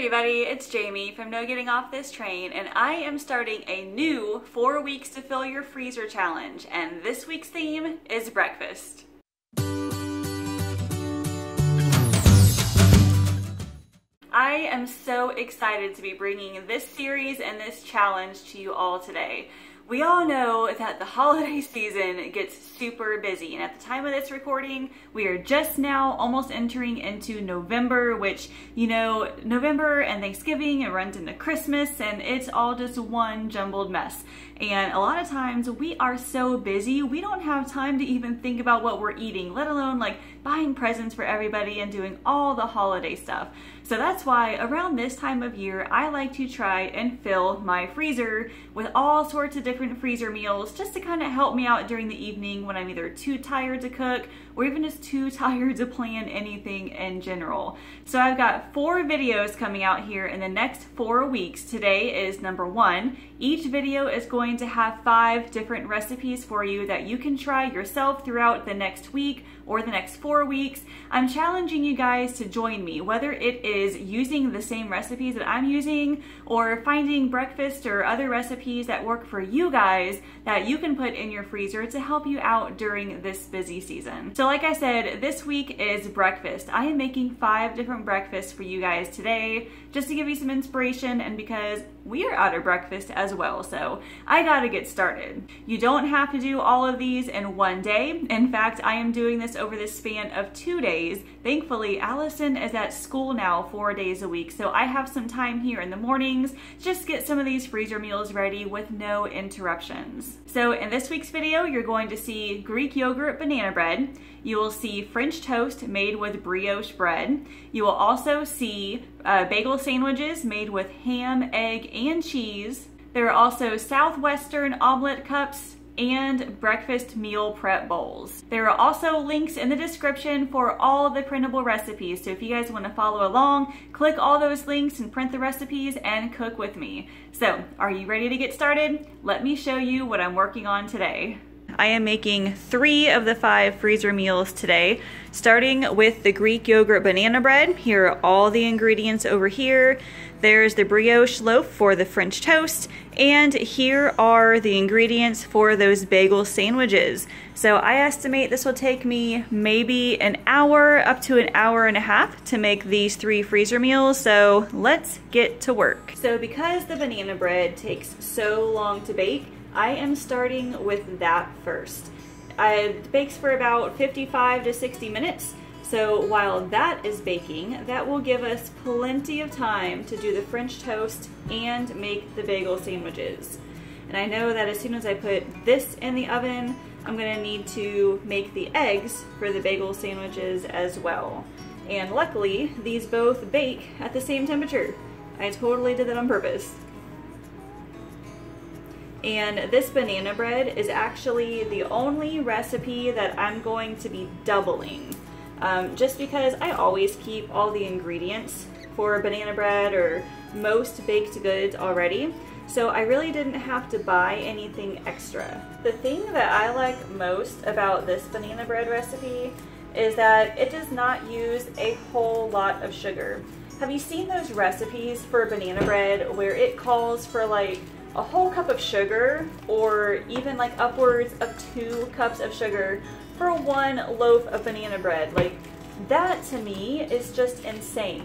everybody, it's Jamie from No Getting Off This Train, and I am starting a new 4 Weeks to Fill Your Freezer Challenge, and this week's theme is breakfast. I am so excited to be bringing this series and this challenge to you all today. We all know that the holiday season gets super busy, and at the time of this recording, we are just now almost entering into November, which, you know, November and Thanksgiving, it runs into Christmas, and it's all just one jumbled mess. And a lot of times we are so busy, we don't have time to even think about what we're eating, let alone like buying presents for everybody and doing all the holiday stuff. So that's why around this time of year, I like to try and fill my freezer with all sorts of different freezer meals just to kind of help me out during the evening when I'm either too tired to cook or even just too tired to plan anything in general. So I've got 4 videos coming out here in the next 4 weeks. Today is number 1. Each video is going to have 5 different recipes for you that you can try yourself throughout the next week or the next 4 weeks. I'm challenging you guys to join me, whether it is using the same recipes that I'm using or finding breakfast or other recipes that work for you guys that you can put in your freezer to help you out during this busy season. So like I said, this week is breakfast. I am making 5 different breakfasts for you guys today just to give you some inspiration, and because we are out of breakfast as well, so I gotta get started. You don't have to do all of these in one day. In fact, I am doing this over the span of 2 days. Thankfully, Allison is at school now 4 days a week, so I have some time here in the mornings just get some of these freezer meals ready with no interruptions. So in this week's video, you're going to see Greek yogurt banana bread. You will see French toast made with brioche bread. You will also see bagel sandwiches made with ham, egg, and cheese. There are also Southwestern omelet cups and breakfast meal prep bowls. There are also links in the description for all the printable recipes, so if you guys want to follow along, click all those links and print the recipes and cook with me. So, are you ready to get started? Let me show you what I'm working on today. I am making 3 of the 5 freezer meals today, starting with the Greek yogurt banana bread. Here are all the ingredients over here. There's the brioche loaf for the French toast, and here are the ingredients for those bagel sandwiches. So I estimate this will take me maybe an hour up to an hour and a half to make these 3 freezer meals, so let's get to work. So because the banana bread takes so long to bake, I am starting with that first. It bakes for about 55 to 60 minutes, so while that is baking, that will give us plenty of time to do the French toast and make the bagel sandwiches. And I know that as soon as I put this in the oven, I'm going to need to make the eggs for the bagel sandwiches as well. And luckily, these both bake at the same temperature. I totally did that on purpose. And this banana bread is actually the only recipe that I'm going to be doubling, just because I always keep all the ingredients for banana bread or most baked goods already, so I really didn't have to buy anything extra. The thing that I like most about this banana bread recipe is that it does not use a whole lot of sugar. Have you seen those recipes for banana bread where it calls for like a whole cup of sugar or even like upwards of 2 cups of sugar for 1 loaf of banana bread? Like, that to me is just insane.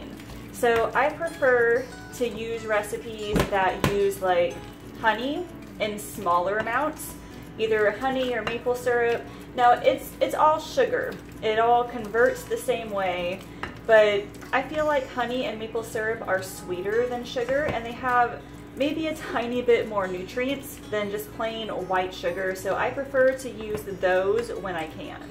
So I prefer to use recipes that use like honey in smaller amounts, either honey or maple syrup. Now it's all sugar, it all converts the same way, but I feel like honey and maple syrup are sweeter than sugar, and they have maybe a tiny bit more nutrients than just plain white sugar, so I prefer to use those when I can.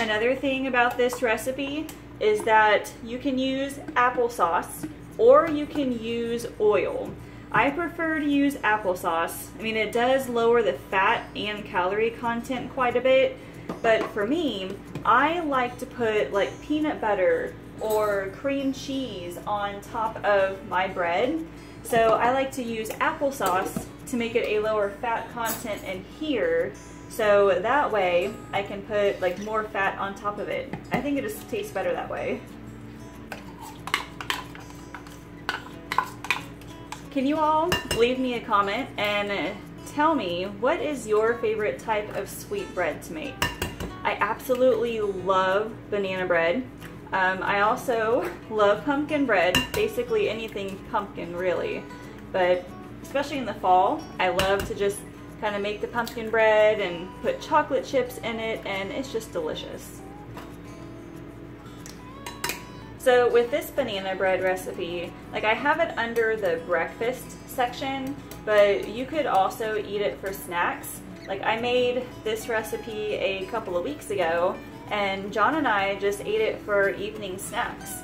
Another thing about this recipe is that you can use applesauce or you can use oil. I prefer to use applesauce. I mean, it does lower the fat and calorie content quite a bit, but for me, I like to put like peanut butter or cream cheese on top of my bread. So I like to use applesauce to make it a lower fat content in here, so that way I can put like more fat on top of it. I think it just tastes better that way. Can you all leave me a comment and tell me, what is your favorite type of sweet bread to make? I absolutely love banana bread. I also love pumpkin bread, basically anything pumpkin really, but especially in the fall, I love to just kind of make the pumpkin bread and put chocolate chips in it, and it's just delicious. So with this banana bread recipe, like, I have it under the breakfast section, but you could also eat it for snacks. Like, I made this recipe a couple of weeks ago, and John and I just ate it for evening snacks.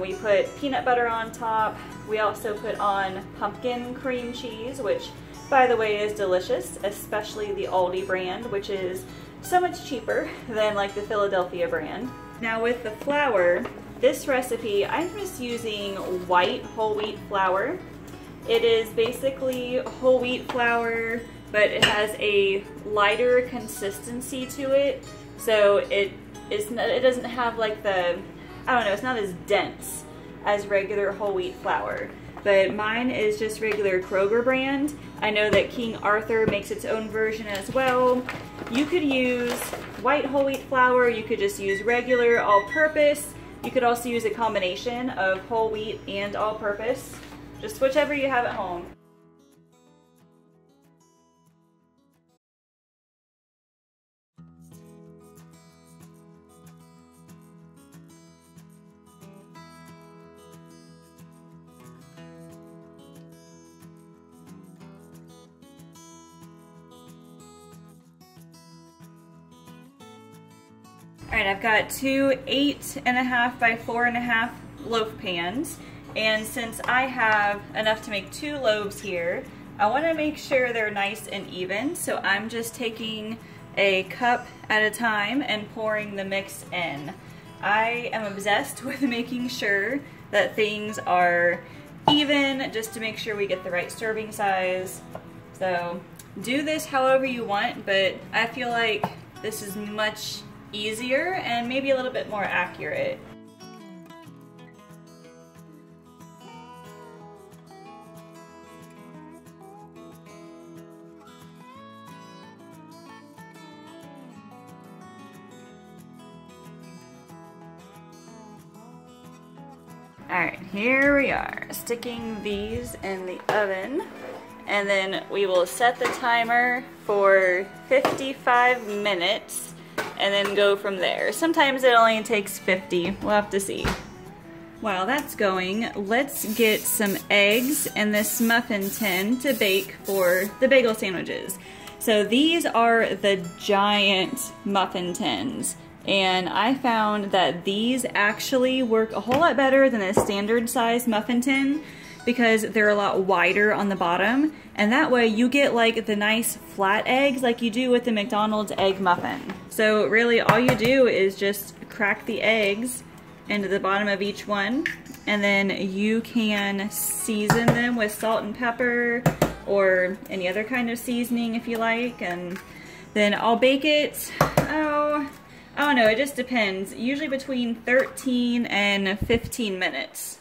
We put peanut butter on top. We also put on pumpkin cream cheese, which, by the way, is delicious, especially the Aldi brand, which is so much cheaper than like the Philadelphia brand. Now with the flour, this recipe, I'm just using white whole wheat flour. It is basically whole wheat flour, but it has a lighter consistency to it. So it doesn't have like the, I don't know, it's not as dense as regular whole wheat flour. But mine is just regular Kroger brand. I know that King Arthur makes its own version as well. You could use white whole wheat flour, you could just use regular all-purpose, you could also use a combination of whole wheat and all-purpose, just whichever you have at home. Alright, I've got two 8.5 by 4.5 loaf pans, and since I have enough to make 2 loaves here, I want to make sure they're nice and even, so I'm just taking a cup at a time and pouring the mix in. I am obsessed with making sure that things are even, just to make sure we get the right serving size. So do this however you want, but I feel like this is much easier and maybe a little bit more accurate. All right, here we are, sticking these in the oven, and then we will set the timer for 55 minutes and then go from there. Sometimes it only takes 50. We'll have to see. While that's going, let's get some eggs in this muffin tin to bake for the bagel sandwiches. So these are the giant muffin tins, and I found that these actually work a whole lot better than a standard size muffin tin, because they're a lot wider on the bottom, and that way you get like the nice flat eggs like you do with the McDonald's egg muffin. So really all you do is just crack the eggs into the bottom of each one, and then you can season them with salt and pepper or any other kind of seasoning if you like, and then I'll bake it, I don't know, it just depends, usually between 13 and 15 minutes.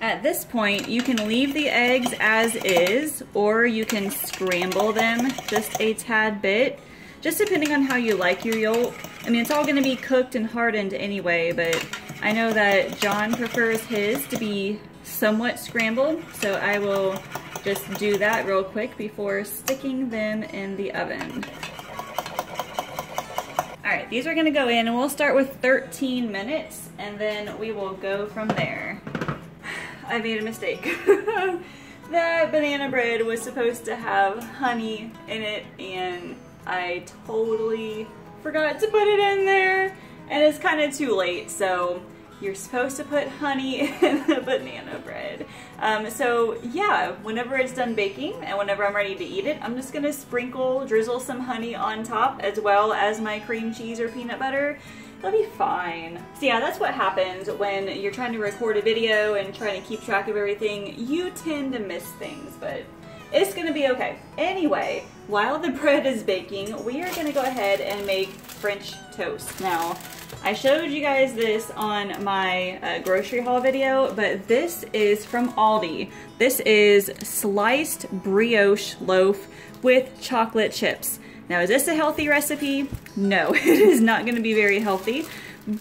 At this point, you can leave the eggs as is, or you can scramble them just a tad bit, just depending on how you like your yolk. I mean, it's all going to be cooked and hardened anyway, but I know that John prefers his to be somewhat scrambled, so I will just do that real quick before sticking them in the oven. All right, these are going to go in, and we'll start with 13 minutes, and then we will go from there. I made a mistake. That banana bread was supposed to have honey in it, and I totally forgot to put it in there, and it's kind of too late. So you're supposed to put honey in the banana bread. So yeah, whenever it's done baking and whenever I'm ready to eat it, I'm just gonna drizzle some honey on top as well as my cream cheese or peanut butter, That'll be fine. So yeah, that's what happens when you're trying to record a video and trying to keep track of everything. You tend to miss things, but it's gonna be okay. Anyway, while the bread is baking, we are gonna go ahead and make French toast. Now, I showed you guys this on my grocery haul video, but this is from Aldi. This is sliced brioche loaf with chocolate chips. Now, is this a healthy recipe? No, it is not gonna be very healthy,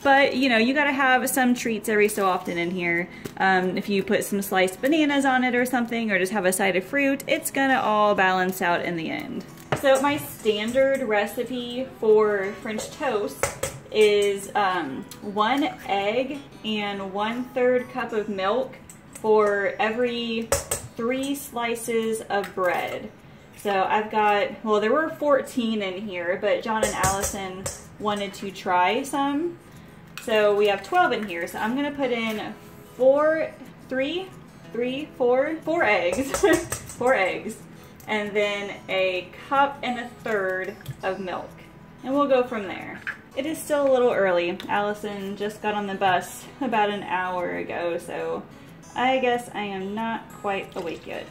but you know, you gotta have some treats every so often in here. If you put some sliced bananas on it or something, or just have a side of fruit, it's gonna all balance out in the end. So my standard recipe for French toast is 1 egg and 1/3 cup of milk for every 3 slices of bread. So I've got, well, there were 14 in here, but John and Allison wanted to try some. So we have 12 in here. So I'm gonna put in four eggs, 4 eggs, and then 1 cup and 1/3 of milk. And we'll go from there. It is still a little early. Allison just got on the bus about an hour ago, so I guess I am not quite awake yet.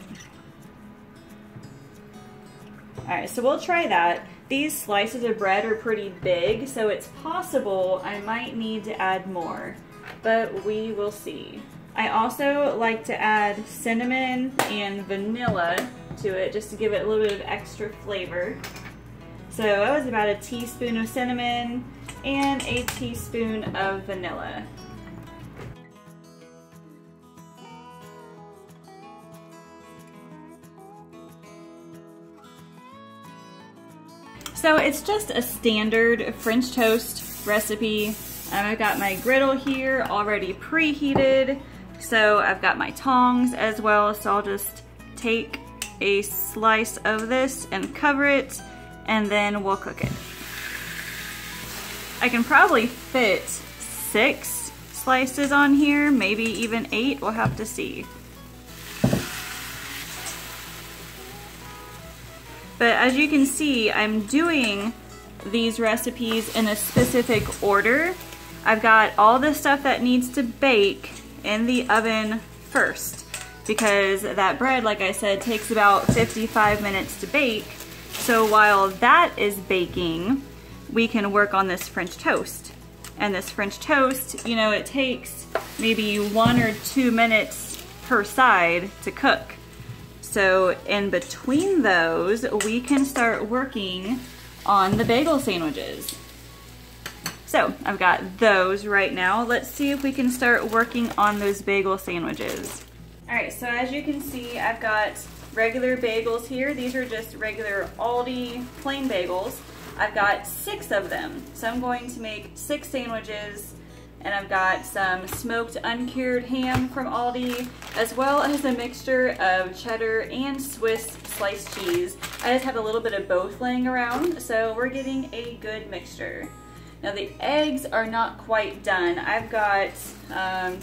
All right, so we'll try that. These slices of bread are pretty big, so it's possible I might need to add more, but we will see. I also like to add cinnamon and vanilla to it just to give it a little bit of extra flavor. So that was about 1 teaspoon of cinnamon and 1 teaspoon of vanilla. So it's just a standard French toast recipe. I've got my griddle here already preheated. So I've got my tongs as well. So I'll just take a slice of this and cover it, and then we'll cook it. I can probably fit 6 slices on here, maybe even 8, we'll have to see. But as you can see, I'm doing these recipes in a specific order. I've got all the stuff that needs to bake in the oven first, because that bread, like I said, takes about 55 minutes to bake. So while that is baking, we can work on this French toast. And this French toast, you know, it takes maybe 1 or 2 minutes per side to cook. So in between those, we can start working on the bagel sandwiches. So I've got those right now. Let's see if we can start working on those bagel sandwiches. All right, so as you can see, I've got regular bagels here. These are just regular Aldi plain bagels. I've got 6 of them. So I'm going to make 6 sandwiches, and I've got some smoked uncured ham from Aldi, as well as a mixture of cheddar and Swiss sliced cheese. I just have a little bit of both laying around, so we're getting a good mixture. Now the eggs are not quite done. I've got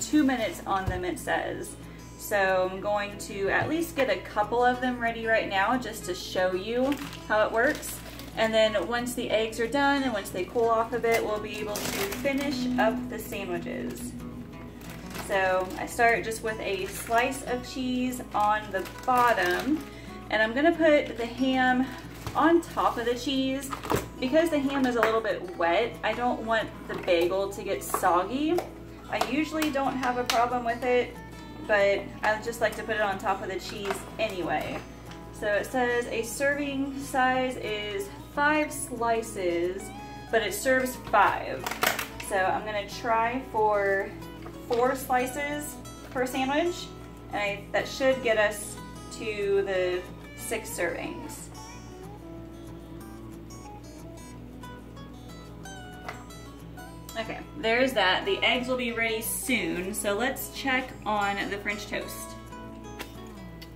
2 minutes on them, it says. So I'm going to at least get a couple of them ready right now just to show you how it works. And then once the eggs are done and once they cool off a bit, we'll be able to finish up the sandwiches. So I start just with a slice of cheese on the bottom, and I'm gonna put the ham on top of the cheese. Because the ham is a little bit wet, I don't want the bagel to get soggy. I usually don't have a problem with it, but I just like to put it on top of the cheese anyway. So it says a serving size is 5 slices, but it serves 5. So I'm gonna try for 4 slices per sandwich, and that should get us to the 6 servings. Okay, there's that. The eggs will be ready soon, so let's check on the French toast.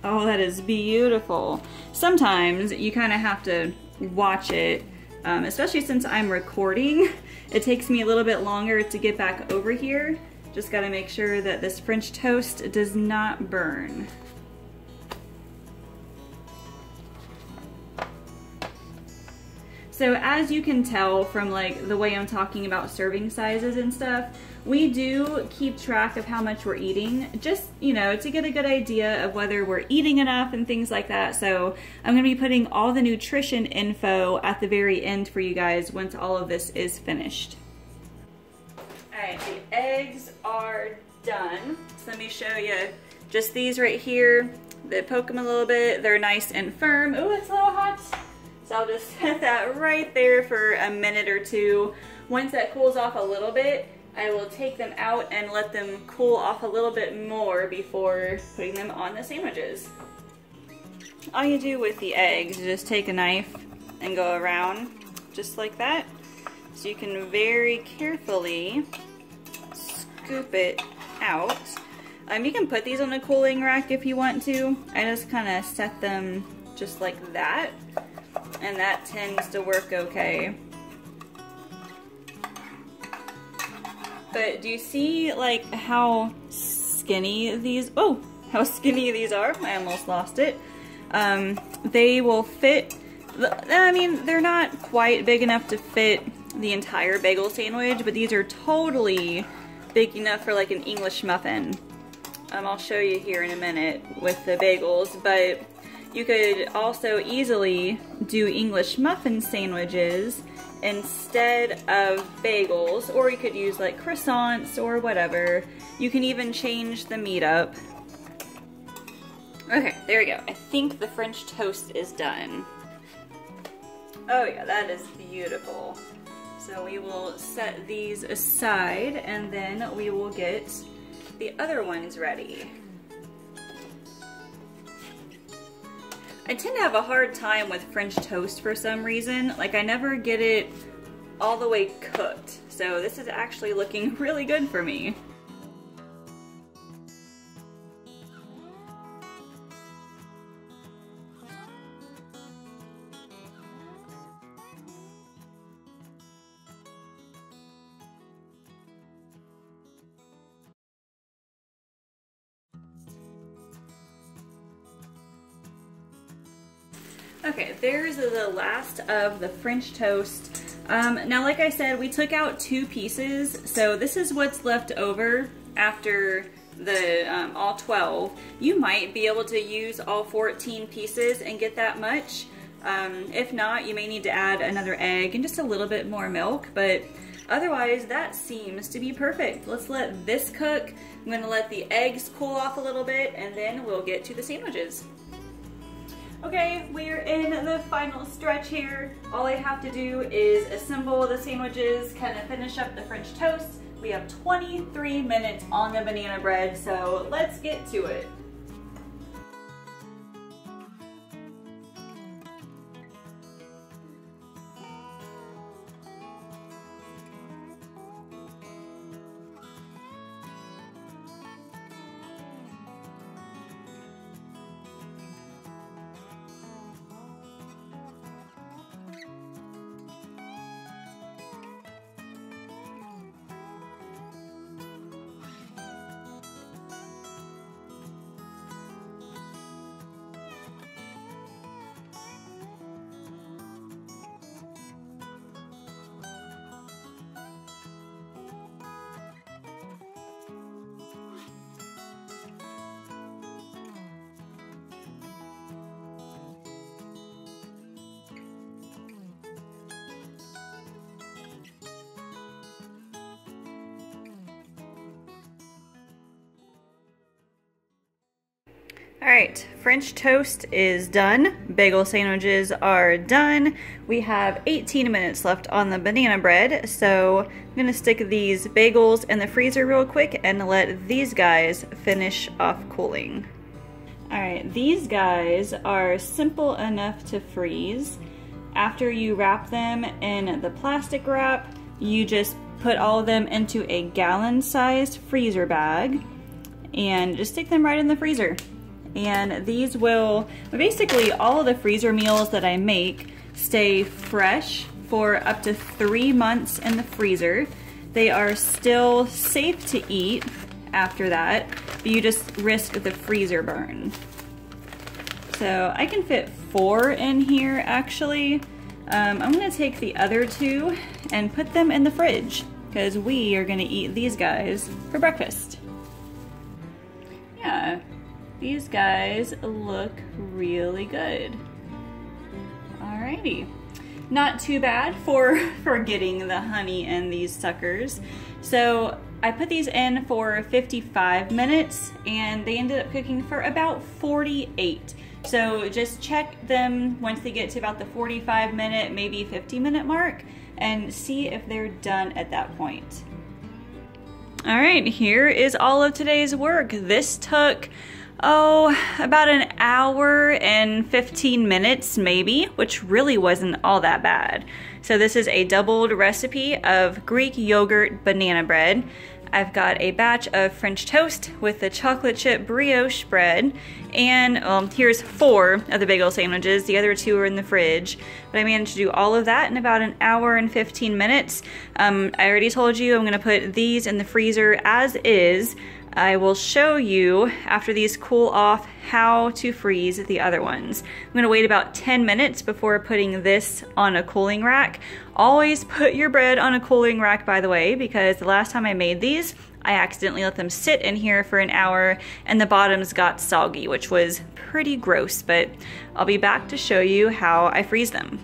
Oh, that is beautiful. Sometimes you kind of have to watch it, especially since I'm recording. It takes me a little bit longer to get back over here. Just gotta make sure that this French toast does not burn. So as you can tell from like the way I'm talking about serving sizes and stuff, we do keep track of how much we're eating, just, you know, to get a good idea of whether we're eating enough and things like that. So I'm going to be putting all the nutrition info at the very end for you guys once all of this is finished. All right, the eggs are done. So let me show you just these right here. They poke them a little bit. They're nice and firm. Oh, it's a little hot. So I'll just set that right there for a minute or two. Once that cools off a little bit, I will take them out and let them cool off a little bit more before putting them on the sandwiches. All you do with the eggs is just take a knife and go around just like that. So you can very carefully scoop it out. You can put these on a cooling rack if you want to. I just kind of set them just like that, and that tends to work okay. But do you see like how skinny these are? I almost lost it. They will fit, I mean, they're not quite big enough to fit the entire bagel sandwich, but these are totally big enough for like an English muffin. I'll show you here in a minute with the bagels, but you could also easily do English muffin sandwiches instead of bagels, or you could use like croissants or whatever. You can even change the meat up. Okay, there we go. I think the French toast is done. Oh yeah, that is beautiful. So we will set these aside and then we will get the other ones ready. I tend to have a hard time with French toast for some reason. Like I never get it all the way cooked. So this is actually looking really good for me. Okay, there's the last of the French toast. Now, like I said, we took out 2 pieces, so this is what's left over after the all 12. You might be able to use all 14 pieces and get that much. If not, you may need to add another egg and just a little bit more milk, but otherwise that seems to be perfect. Let's let this cook. I'm gonna let the eggs cool off a little bit and then we'll get to the sandwiches. Okay, we're in the final stretch here. All I have to do is assemble the sandwiches, kind of finish up the French toast. We have 23 minutes on the banana bread, so let's get to it. All right, French toast is done. Bagel sandwiches are done. We have 18 minutes left on the banana bread, so I'm gonna stick these bagels in the freezer real quick and let these guys finish off cooling. All right, these guys are simple enough to freeze. After you wrap them in the plastic wrap, you just put all of them into a gallon-sized freezer bag and just stick them right in the freezer. And these will, basically all of the freezer meals that I make stay fresh for up to 3 months in the freezer. They are still safe to eat after that, but you just risk the freezer burn. So I can fit 4 in here actually. I'm gonna take the other two and put them in the fridge because we are gonna eat these guys for breakfast. Yeah, these guys look really good. Alrighty, not too bad for forgetting the honey and these suckers. So I put these in for 55 minutes and they ended up cooking for about 48. So just check them once they get to about the 45 minute, maybe 50 minute mark, and see if they're done at that point. All right, here is all of today's work. This took, about an hour and 15 minutes maybe, which really wasn't all that bad. So this is a doubled recipe of Greek yogurt banana bread. I've got a batch of French toast with the chocolate chip brioche bread, and here's 4 of the bagel sandwiches. The other 2 are in the fridge, but I managed to do all of that in about an hour and 15 minutes. I already told you I'm gonna put these in the freezer as is. I will show you after these cool off how to freeze the other ones. I'm gonna wait about 10 minutes before putting this on a cooling rack. Always put your bread on a cooling rack, by the way, because the last time I made these, I accidentally let them sit in here for an hour and the bottoms got soggy, which was pretty gross, but I'll be back to show you how I freeze them.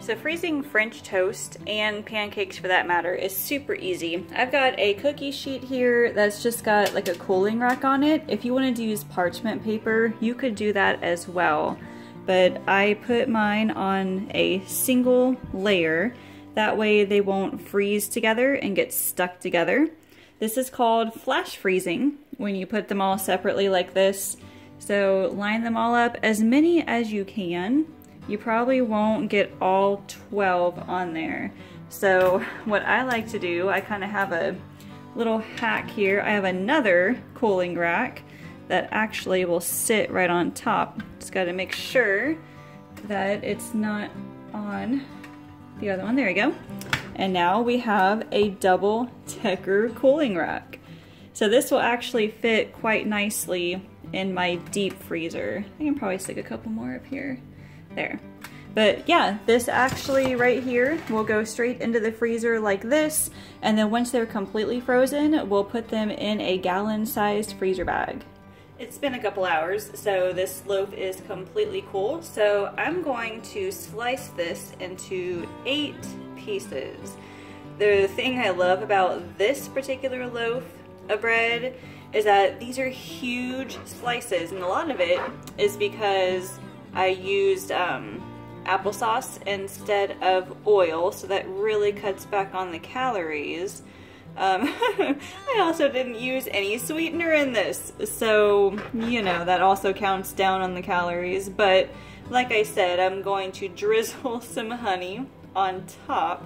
So freezing French toast and pancakes for that matter is super easy. I've got a cookie sheet here that's just got like a cooling rack on it. If you wanted to use parchment paper, you could do that as well. But I put mine on a single layer. That way they won't freeze together and get stuck together. This is called flash freezing when you put them all separately like this. So line them all up, as many as you can. You probably won't get all 12 on there. So what I like to do, I kind of have a little hack here. I have another cooling rack that actually will sit right on top. Just gotta make sure that it's not on the other one. There we go. And now we have a double decker cooling rack. So this will actually fit quite nicely in my deep freezer. I can probably stick a couple more up here. There. But yeah, this actually right here will go straight into the freezer like this, and then once they're completely frozen, we'll put them in a gallon-sized freezer bag. It's been a couple hours, so this loaf is completely cool. So I'm going to slice this into 8 pieces. The thing I love about this particular loaf of bread is that these are huge slices, and a lot of it is because I used applesauce instead of oil, so that really cuts back on the calories. I also didn't use any sweetener in this, so you know that also counts down on the calories. But like I said, I'm going to drizzle some honey on top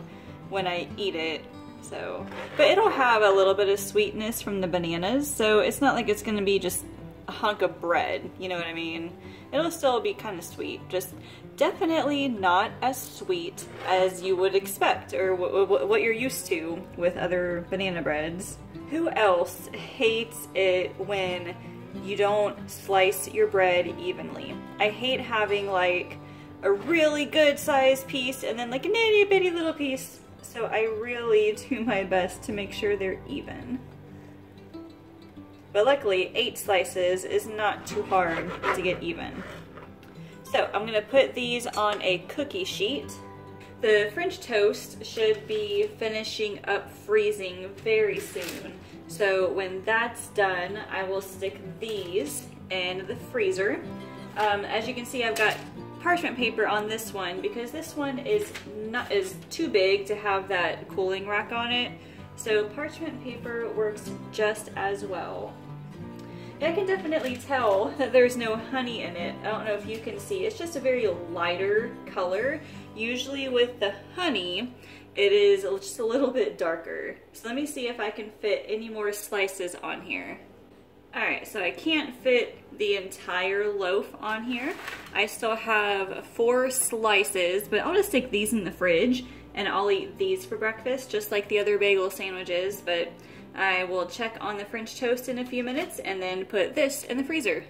when I eat it. So, but it'll have a little bit of sweetness from the bananas, so it's not like it's going to be just a hunk of bread, you know what I mean? It'll still be kind of sweet, just definitely not as sweet as you would expect or what you're used to with other banana breads. Who else hates it when you don't slice your bread evenly? I hate having like a really good sized piece and then like an itty bitty little piece, so I really do my best to make sure they're even. But luckily, 8 slices is not too hard to get even. So I'm gonna put these on a cookie sheet. The French toast should be finishing up freezing very soon. So when that's done, I will stick these in the freezer. As you can see, I've got parchment paper on this one because this one is too big to have that cooling rack on it. So parchment paper works just as well. I can definitely tell that there's no honey in it. I don't know if you can see, it's just a very lighter color. Usually with the honey, it is just a little bit darker. So let me see if I can fit any more slices on here. All right, so I can't fit the entire loaf on here. I still have 4 slices, but I'll just stick these in the fridge and I'll eat these for breakfast, just like the other bagel sandwiches, but I will check on the French toast in a few minutes and then put this in the freezer.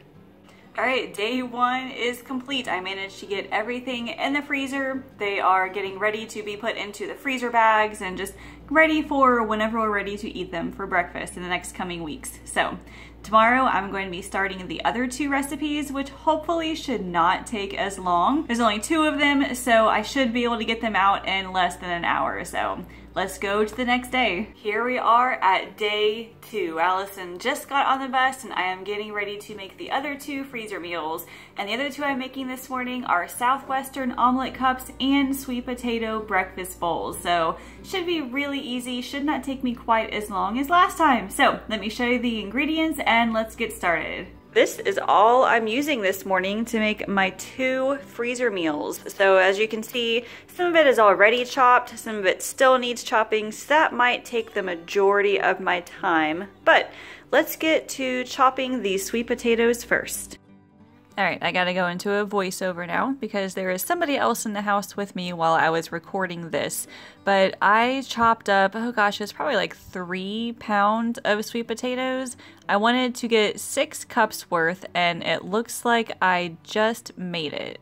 All right, day one is complete. I managed to get everything in the freezer. They are getting ready to be put into the freezer bags and just ready for whenever we're ready to eat them for breakfast in the next coming weeks. So tomorrow I'm going to be starting the other two recipes, which hopefully should not take as long. There's only two of them, so I should be able to get them out in less than an hour or so. Let's go to the next day. Here we are at day two. Allison just got on the bus and I am getting ready to make the other two freezer meals. And the other two I'm making this morning are Southwestern omelet cups and sweet potato breakfast bowls. So should be really easy, should not take me quite as long as last time. So let me show you the ingredients and let's get started. This is all I'm using this morning to make my two freezer meals. So as you can see, some of it is already chopped, some of it still needs chopping, so that might take the majority of my time. But let's get to chopping the sweet potatoes first. All right, I gotta go into a voiceover now because there is somebody else in the house with me while I was recording this. But I chopped up, oh gosh, it's probably like 3 pounds of sweet potatoes. I wanted to get 6 cups worth and it looks like I just made it.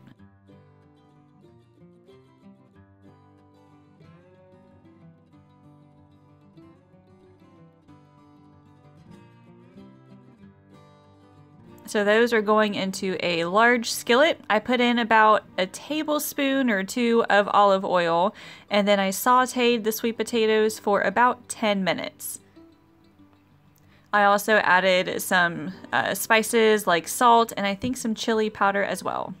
So those are going into a large skillet. I put in about a tablespoon or two of olive oil, and then I sauteed the sweet potatoes for about 10 minutes. I also added some spices like salt and I think some chili powder as well.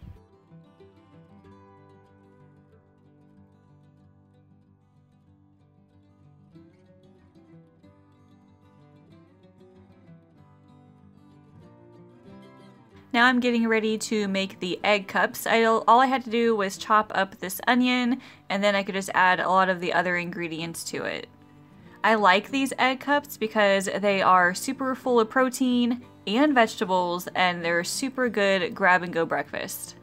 Now I'm getting ready to make the egg cups. All I had to do was chop up this onion, and then I could just add a lot of the other ingredients to it. I like these egg cups because they are super full of protein and vegetables, and they're a super good grab-and-go breakfast.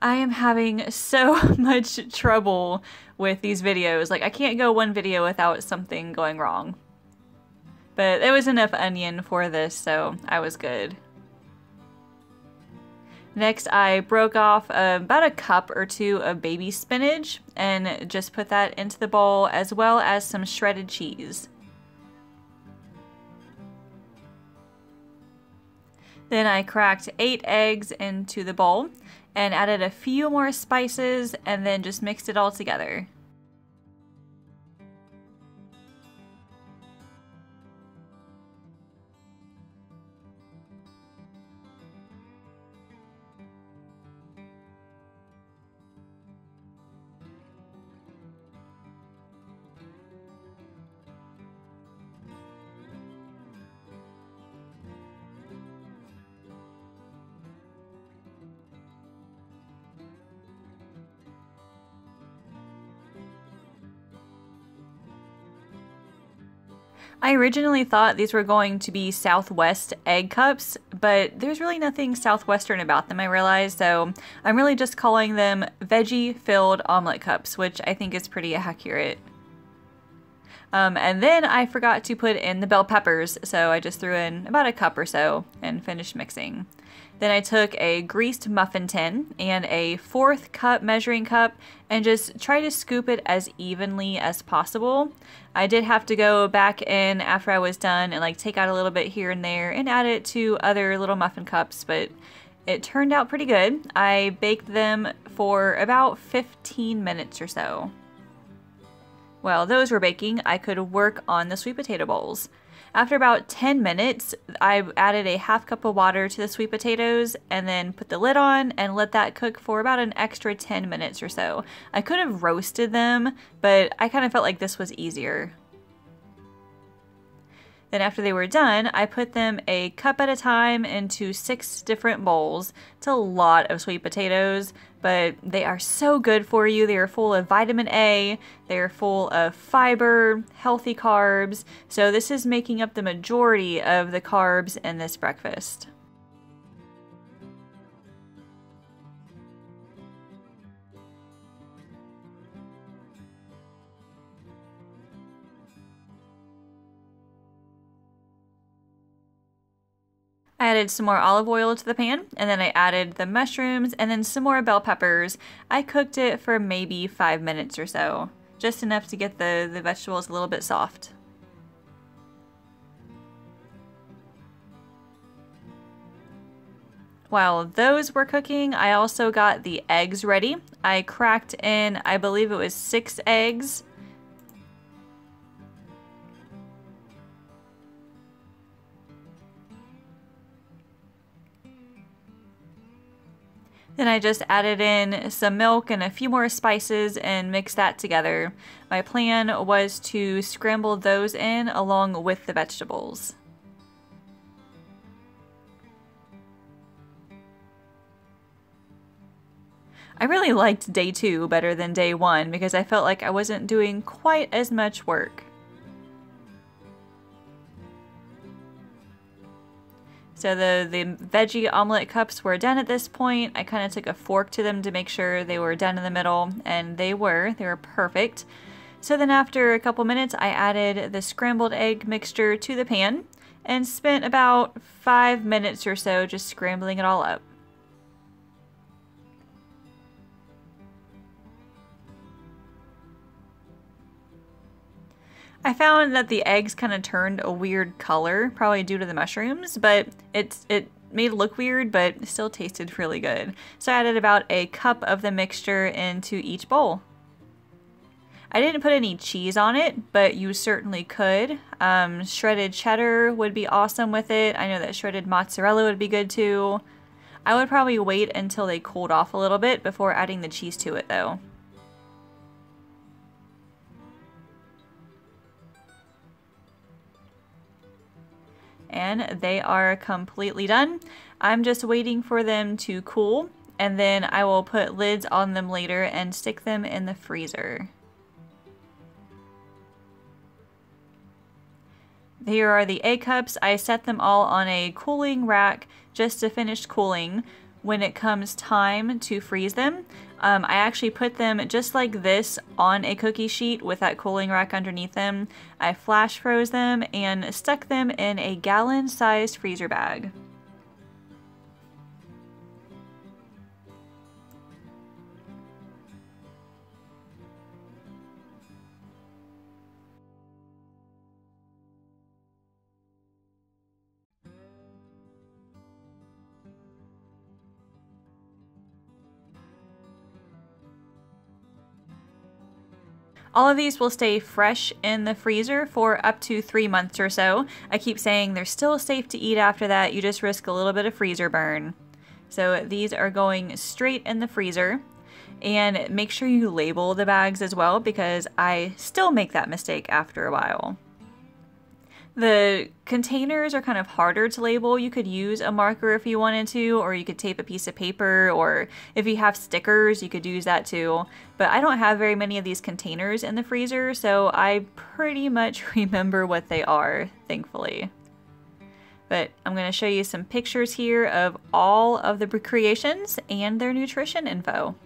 I am having so much trouble with these videos. Like, I can't go one video without something going wrong. But there was enough onion for this, so I was good. Next, I broke off about a cup or two of baby spinach and just put that into the bowl, as well as some shredded cheese. Then I cracked 8 eggs into the bowl and added a few more spices and then just mixed it all together. I originally thought these were going to be Southwest egg cups, but there's really nothing Southwestern about them, I realized, so I'm really just calling them veggie-filled omelet cups, which I think is pretty accurate. And then I forgot to put in the bell peppers, so I just threw in about a cup or so and finished mixing. Then I took a greased muffin tin and a 1/4 cup measuring cup and just try to scoop it as evenly as possible. I did have to go back in after I was done and like take out a little bit here and there and add it to other little muffin cups, but it turned out pretty good. I baked them for about 15 minutes or so. While those were baking, I could work on the sweet potato bowls. After about 10 minutes, I added a 1/2 cup of water to the sweet potatoes and then put the lid on and let that cook for about an extra 10 minutes or so. I could have roasted them, but I kind of felt like this was easier. Then after they were done, I put them a cup at a time into 6 different bowls. It's a lot of sweet potatoes, but they are so good for you. They are full of vitamin A, they are full of fiber, healthy carbs. So this is making up the majority of the carbs in this breakfast. added some more olive oil to the pan, and then I added the mushrooms and then some more bell peppers. I cooked it for maybe 5 minutes or so, just enough to get the vegetables a little bit soft. While those were cooking, I also got the eggs ready. I cracked in, I believe it was 6 eggs. Then I just added in some milk and a few more spices and mixed that together. My plan was to scramble those in along with the vegetables. I really liked day 2 better than day 1 because I felt like I wasn't doing quite as much work. So the veggie omelet cups were done at this point. I kind of took a fork to them to make sure they were done in the middle, and they were perfect. So then after a couple minutes, I added the scrambled egg mixture to the pan and spent about 5 minutes or so just scrambling it all up. I found that the eggs kind of turned a weird color, probably due to the mushrooms, but it made it look weird, but still tasted really good. So I added about a cup of the mixture into each bowl. I didn't put any cheese on it, but you certainly could. Shredded cheddar would be awesome with it. I know that shredded mozzarella would be good too. I would probably wait until they cooled off a little bit before adding the cheese to it though. And they are completely done. I'm just waiting for them to cool, and then I will put lids on them later and stick them in the freezer. Here are the egg cups. I set them all on a cooling rack just to finish cooling. When it comes time to freeze them, I actually put them just like this on a cookie sheet with that cooling rack underneath them. I flash froze them and stuck them in a gallon-sized freezer bag. All of these will stay fresh in the freezer for up to 3 months or so. I keep saying they're still safe to eat after that, you just risk a little bit of freezer burn. So these are going straight in the freezer. And make sure you label the bags as well because I still make that mistake after a while. The containers are kind of harder to label. You could use a marker if you wanted to, or you could tape a piece of paper, or if you have stickers, you could use that too. But I don't have very many of these containers in the freezer, so I pretty much remember what they are, thankfully. But I'm going to show you some pictures here of all of the creations and their nutrition info.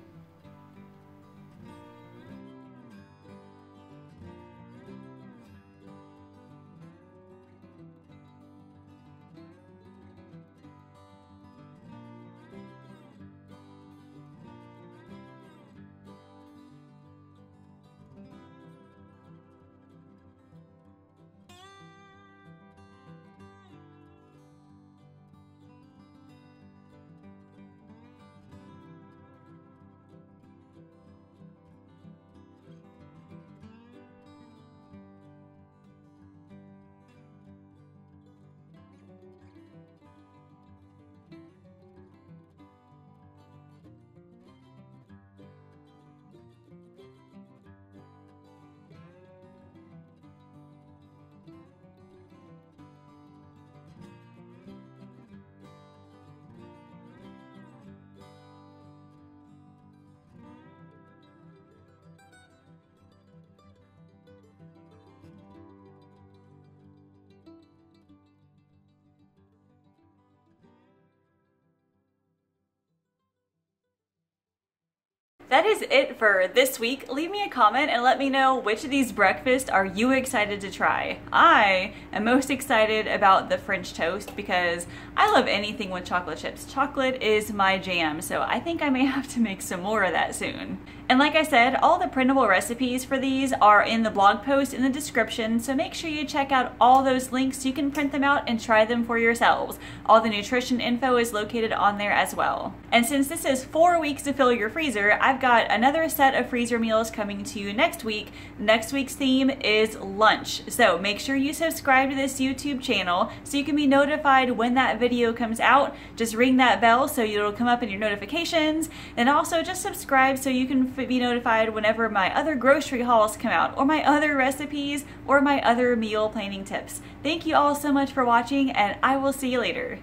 That is it for this week. Leave me a comment and let me know which of these breakfasts are you excited to try. I am most excited about the French toast because I love anything with chocolate chips. Chocolate is my jam, so I think I may have to make some more of that soon. And like I said, all the printable recipes for these are in the blog post in the description, so make sure you check out all those links. You can print them out and try them for yourselves. All the nutrition info is located on there as well. And since this is 4 weeks to fill your freezer, I've got another set of freezer meals coming to you next week. Next week's theme is lunch, so make sure you subscribe to this YouTube channel so you can be notified when that video comes out. Just ring that bell so it'll come up in your notifications, and also just subscribe so you can be notified whenever my other grocery hauls come out, or my other recipes, or my other meal planning tips. Thank you all so much for watching, and I will see you later.